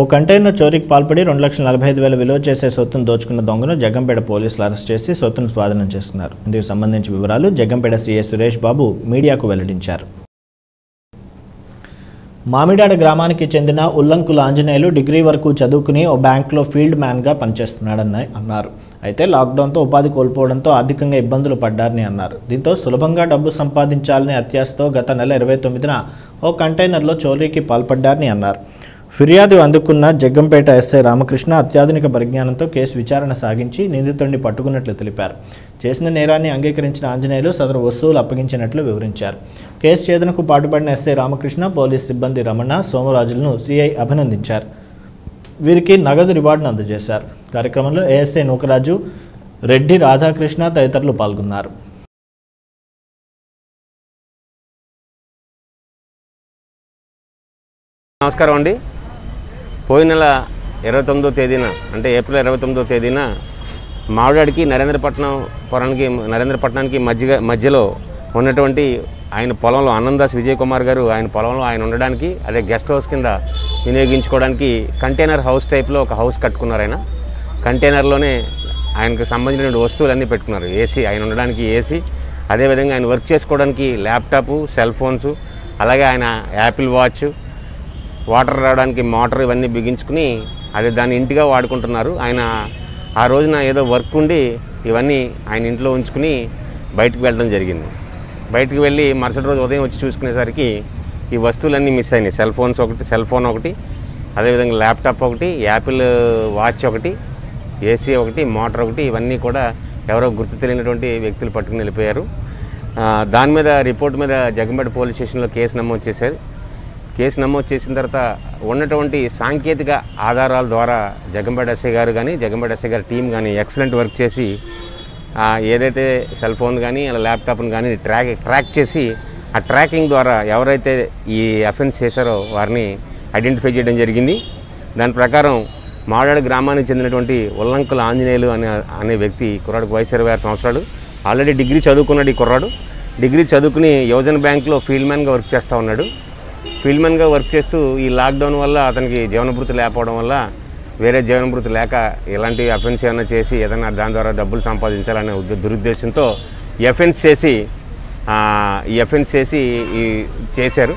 ఓ container చోరీకి పాల్పడి 2,45,000 విలువ చేసే సొత్తును దోచుకున్న దొంగను జగంపేట పోలీసులు అరెస్ట్ చేసి సొత్తును స్వాధీనం చేసుకున్నారు. ఇందుకు సంబంధించి వివరాలు జగంపేట సీఏ సురేష్ బాబు మీడియాకు వెల్లడించారు. మామిడాడ గ్రామానికి చెందిన ఉల్లంకుల ఆంజనేయులు డిగ్రీ వరకు చదువుకుని ఓ బ్యాంకులో ఫీల్డ్ మ్యాన్గా పనిచేస్తున్నాడని అన్నారు. అయితే లాక్డౌన్తో ఉపాధి కోల్పోవడంతో ఆర్థికంగా ఇబ్బందులు పడ్డారని అన్నారు. దీంతో సులభంగా డబ్బు సంపాదించాలనే అత్యాశతో గత నెల 29న ఓ కంటైనర్లో చోరీకి పాల్పడ్డారని అన్నారు. ఫిర్యాదు అందుకున్న జగ్గంపేట ఎస్ఐ రామకృష్ణ అత్యాధునిక పరిజ్ఞానంతో కేసు విచారణ సాగించి నిందితుడిని పట్టుకున్నట్లు తెలిపారు. చేసిన నేరాన్ని అంగీకరించిన ఆంజనేయులు సదరు వస్తువులు అప్పగించినట్లు వివరించారు. కేసు ఛేదనకు పాటుపడిన ఎస్ఐ రామకృష్ణ, పోలీస్ సిబ్బంది రమణ, సోమరాజులను సిఐ అభినందించారు. వీరికి నగదు రివార్డును అందజేశారు. కార్యక్రమంలో ఏఎస్ఐ నూకరాజు, రెడ్డి రాధాకృష్ణ తదితరులు పాల్గొన్నారు. నమస్కారం అండి. పోయిన నెల 29వ తేదీన అంటే ఏప్రిల్ 29వ తేదీన మామిడాడికి నరేంద్రపట్నానికి మధ్యలో ఉన్నటువంటి ఆయన పొలంలో ఆనందాస్ విజయ్ కుమార్ గారు ఆయన పొలంలో ఆయన ఉండడానికి అదే గెస్ట్ హౌస్ కింద వినియోగించుకోవడానికి కంటైనర్ హౌస్ టైప్లో ఒక హౌస్ కట్టుకున్నారు. ఆయన కంటైనర్లోనే ఆయనకు సంబంధించిన వస్తువులన్నీ పెట్టుకున్నారు. ఏసీ, ఆయన ఉండడానికి ఏసీ, అదేవిధంగా ఆయన వర్క్ చేసుకోవడానికి ల్యాప్టాప్, సెల్ ఫోన్స్, అలాగే ఆయన యాపిల్ వాచ్, వాటర్ రావడానికి మోటార్ ఇవన్నీ బిగించుకుని అదే దాన్ని ఇంటిగా వాడుకుంటున్నారు. ఆయన ఆ రోజున ఏదో వర్క్ ఉండి ఇవన్నీ ఆయన ఇంట్లో ఉంచుకుని బయటకు వెళ్ళడం జరిగింది. బయటకు వెళ్ళి మరుసటి రోజు ఉదయం వచ్చి చూసుకునేసరికి ఈ వస్తువులన్నీ మిస్ అయినాయి. సెల్ ఫోన్ ఒకటి, అదేవిధంగా ల్యాప్టాప్ ఒకటి, యాపిల్ వాచ్ ఒకటి, ఏసీ ఒకటి, మోటార్ ఒకటి, ఇవన్నీ కూడా ఎవరో గుర్తు తెలియనటువంటి వ్యక్తులు పట్టుకుని వెళ్ళిపోయారు. దాని మీద రిపోర్ట్ మీద జగంపేట పోలీస్ స్టేషన్లో కేసు నమోదు చేశారు. కేసు నమోదు చేసిన తర్వాత ఉన్నటువంటి సాంకేతిక ఆధారాల ద్వారా జగంపేట ఎస్ఐ గారు కానీ జగంపేట ఎస్ఐ గారి టీం కానీ ఎక్సలెంట్ వర్క్ చేసి ఏదైతే సెల్ ఫోన్ కానీ అలా ల్యాప్టాప్ను కానీ ట్రాక్ చేసి ఆ ట్రాకింగ్ ద్వారా ఎవరైతే ఈ అఫెన్స్ చేశారో వారిని ఐడెంటిఫై చేయడం జరిగింది. దాని ప్రకారం మాడాడు గ్రామానికి చెందినటువంటి ఉల్లంకుల ఆంజనేయులు అనే వ్యక్తి కుర్రాడికి వయసు 26 సంవత్సరాలు, ఆల్రెడీ డిగ్రీ చదువుకున్నాడు. ఈ కుర్రాడు డిగ్రీ చదువుకుని యోజన బ్యాంక్లో ఫీల్డ్ మ్యాన్గా వర్క్ చేస్తూ ఉన్నాడు. ఫీల్డ్మెన్గా వర్క్ చేస్తూ ఈ లాక్డౌన్ వల్ల అతనికి జీవనభృతి లేకపోవడం వల్ల వేరే జీవనభృతి లేక ఇలాంటి అఫెన్స్ ఏమైనా చేసి ఏదైనా దాని ద్వారా డబ్బులు సంపాదించాలనే దురుద్దేశంతో ఈ అఫెన్స్ చేసి చేశారు.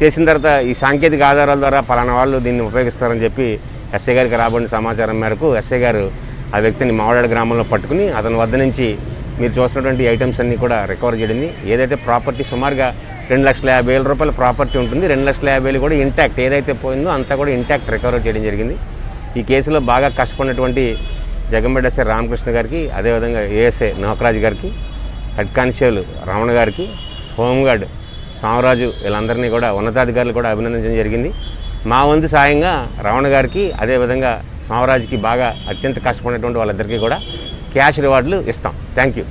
చేసిన తర్వాత ఈ సాంకేతిక ఆధారాల ద్వారా పలానా వాళ్ళు దీన్ని ఉపయోగిస్తారని చెప్పి ఎస్ఐ గారికి రాబడిన సమాచారం మేరకు ఎస్ఐ గారు ఆ వ్యక్తిని మామిడాడు గ్రామంలో పట్టుకుని అతని వద్ద నుంచి మీరు చూసినటువంటి ఐటమ్స్ అన్నీ కూడా రికవర్ చేయడింది. ఏదైతే ప్రాపర్టీ సుమారుగా 2,50,000 రూపాయల ప్రాపర్టీ ఉంటుంది, 2,50,000 కూడా ఇంటాక్ట్ ఏదైతే పోయిందో అంతా కూడా ఇంటాక్ట్ రికవర్ చేయడం జరిగింది. ఈ కేసులో బాగా కష్టపడినటువంటి జగంపేట ఎస్ఐ రామకృష్ణ గారికి, అదేవిధంగా ఏఎస్ఐ నోకరాజు గారికి, హెడ్ కానిస్టేబుల్ రమణ గారికి, హోంగార్డ్ సోమరాజు, వీళ్ళందరినీ కూడా ఉన్నతాధికారులు కూడా అభినందించడం జరిగింది. మా వంతు సాయంగా రమణ గారికి అదేవిధంగా సోమరాజుకి బాగా అత్యంత కష్టపడినటువంటి వాళ్ళందరికీ కూడా క్యాష్ రివార్డులు ఇస్తాం. Thank you.